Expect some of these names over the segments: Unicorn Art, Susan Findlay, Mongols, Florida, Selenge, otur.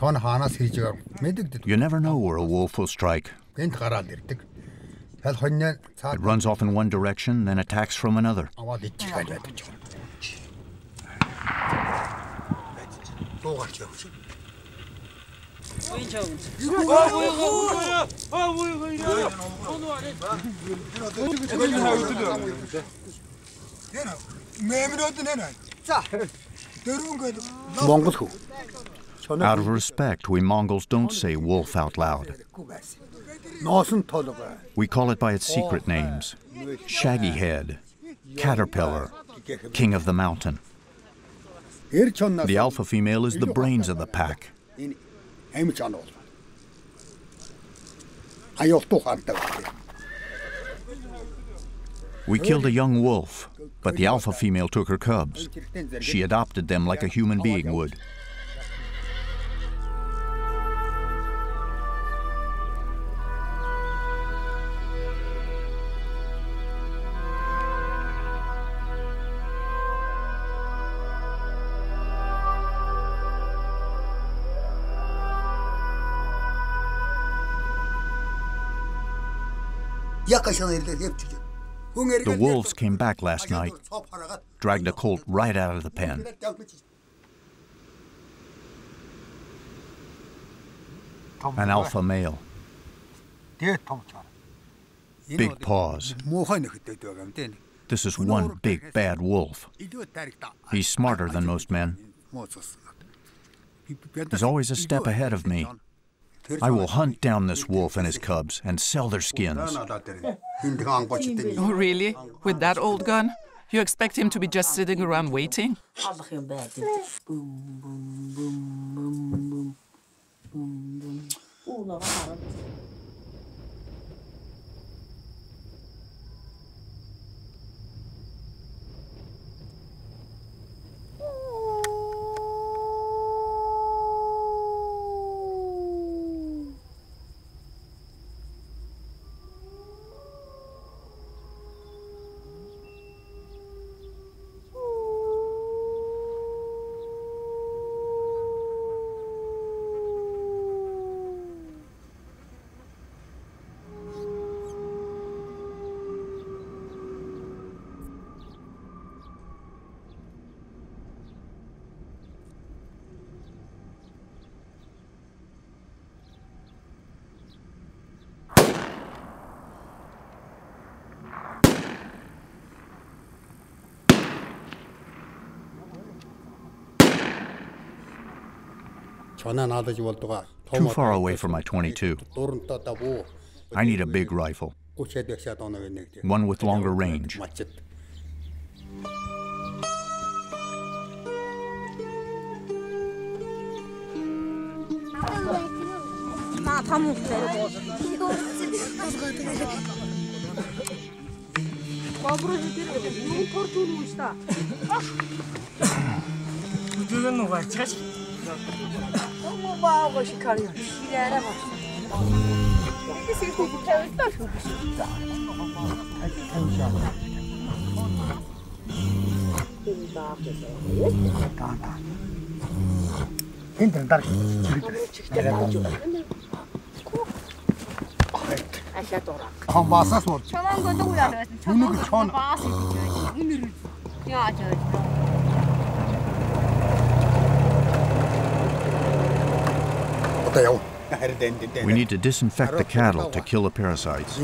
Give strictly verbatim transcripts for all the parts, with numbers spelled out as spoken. You never know where a wolf will strike. It runs off in one direction, then attacks from another. Out of respect, we Mongols don't say wolf out loud. We call it by its secret names: shaggy head, caterpillar, king of the mountain. The alpha female is the brains of the pack. We killed a young wolf, but the alpha female took her cubs. She adopted them like a human being would. The wolves came back last night, dragged a colt right out of the pen. An alpha male. Big paws. This is one big bad wolf. He's smarter than most men. He's always a step ahead of me. I will hunt down this wolf and his cubs and sell their skins. Oh, really? With that old gun? You expect him to be just sitting around waiting? Too far away for my twenty-two. I need a big rifle, one with longer range. I'm We need to disinfect the cattle to kill the parasites.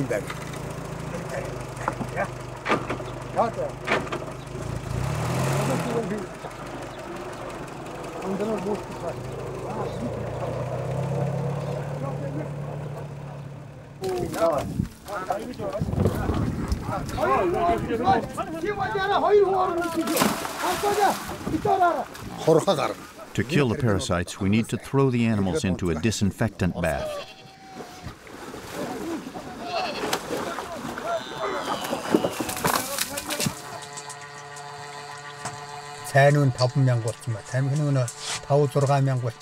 To kill the parasites, we need to throw the animals into a disinfectant bath.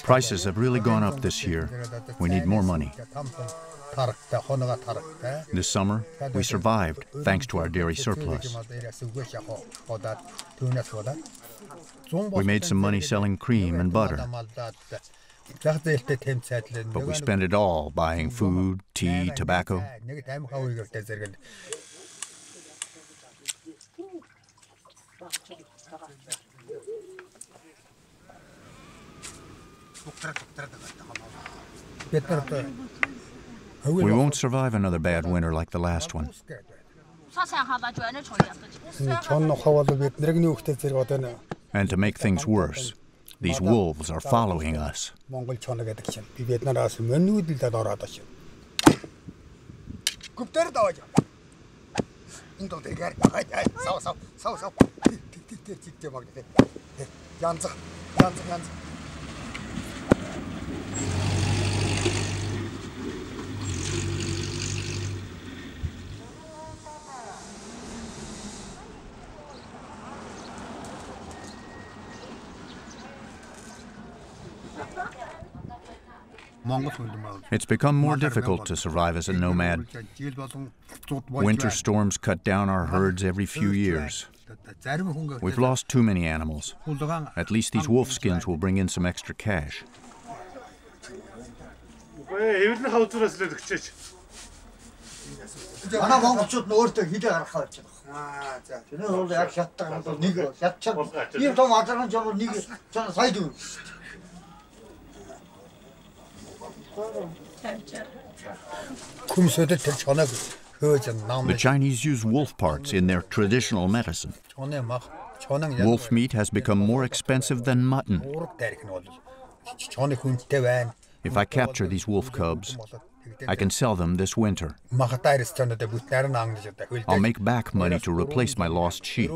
Prices have really gone up this year. We need more money. This summer, we survived thanks to our dairy surplus. We made some money selling cream and butter. But we spent it all buying food, tea, tobacco. We won't survive another bad winter like the last one. And to make things worse, these wolves are following us. It's become more difficult to survive as a nomad. Winter storms cut down our herds every few years. We've lost too many animals. At least these wolf skins will bring in some extra cash. The Chinese use wolf parts in their traditional medicine. Wolf meat has become more expensive than mutton. If I capture these wolf cubs, I can sell them this winter. I'll make back money to replace my lost sheep.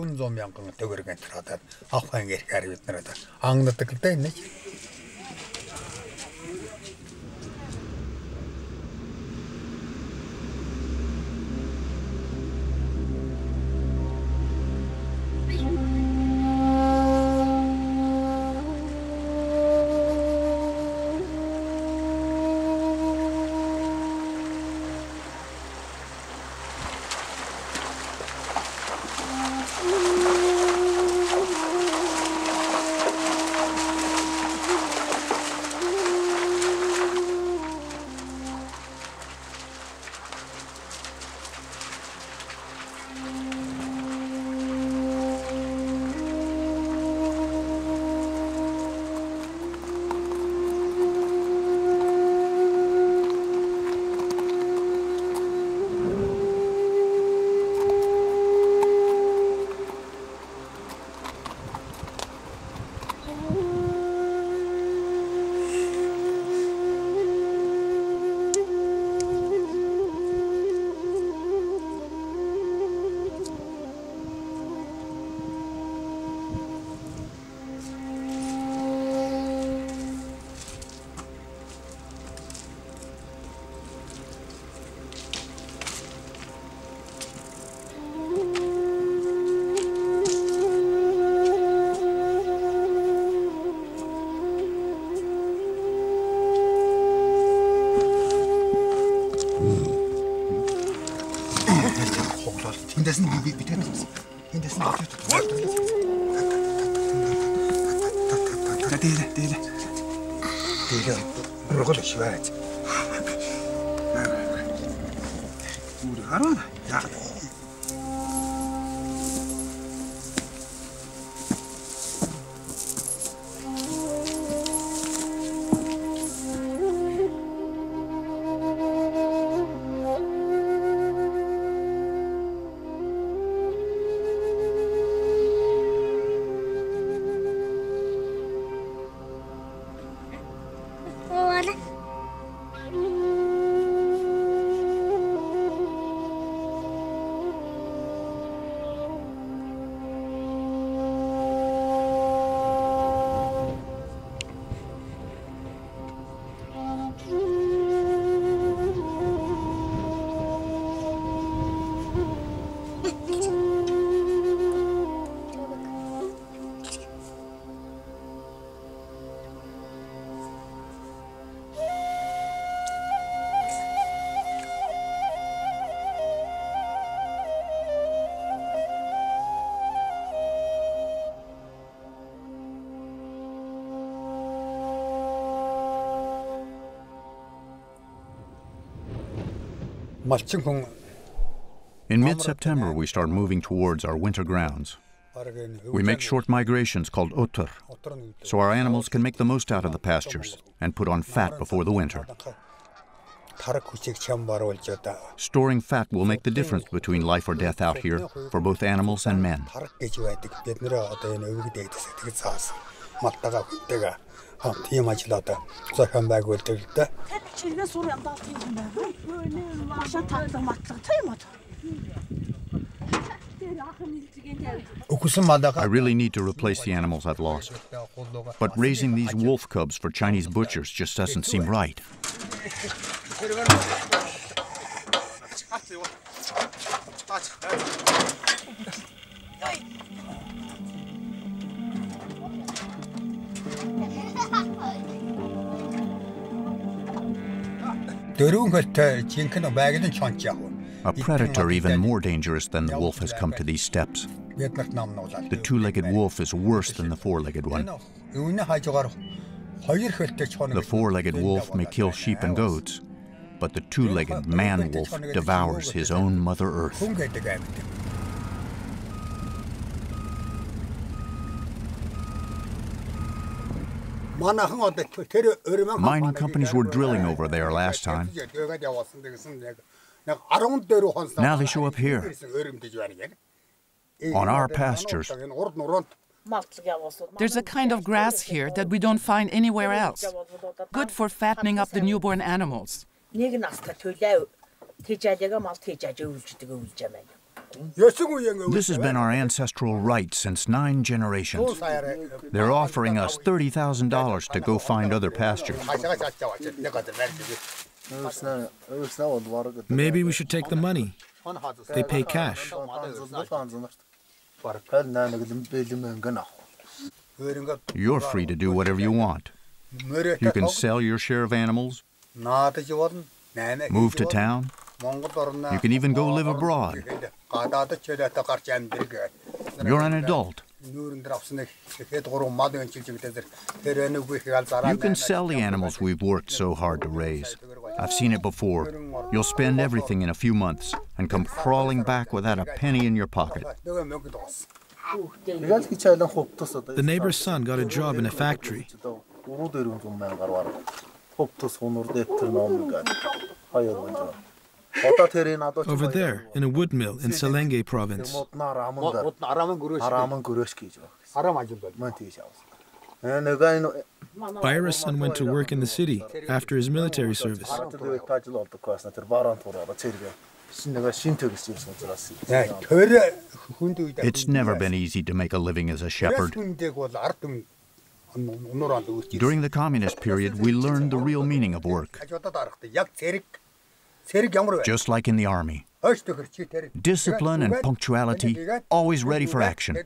In mid-September, we start moving towards our winter grounds. We make short migrations called otur, so our animals can make the most out of the pastures and put on fat before the winter. Storing fat will make the difference between life or death out here for both animals and men. I really need to replace the animals I've lost. But raising these wolf cubs for Chinese butchers just doesn't seem right. A predator even more dangerous than the wolf has come to these steppes. The two-legged wolf is worse than the four-legged one. The four-legged wolf may kill sheep and goats, but the two-legged man-wolf devours his own Mother Earth. Mining companies were drilling over there last time. Now they show up here, on our pastures. There's a kind of grass here that we don't find anywhere else. Good for fattening up the newborn animals. This has been our ancestral right since nine generations. They're offering us thirty thousand dollars to go find other pastures. Maybe we should take the money. They pay cash. You're free to do whatever you want. You can sell your share of animals, move to town. You can even go live abroad. You're an adult. You can sell the animals we've worked so hard to raise. I've seen it before. You'll spend everything in a few months and come crawling back without a penny in your pocket. The neighbor's son got a job in a factory. Over there, in a wood mill in Selenge province. Byra's son went to work in the city after his military service. It's never been easy to make a living as a shepherd. During the communist period, we learned the real meaning of work. Just like in the army. Discipline and punctuality, always ready for action.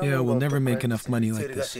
Yeah, we'll never make enough money like this.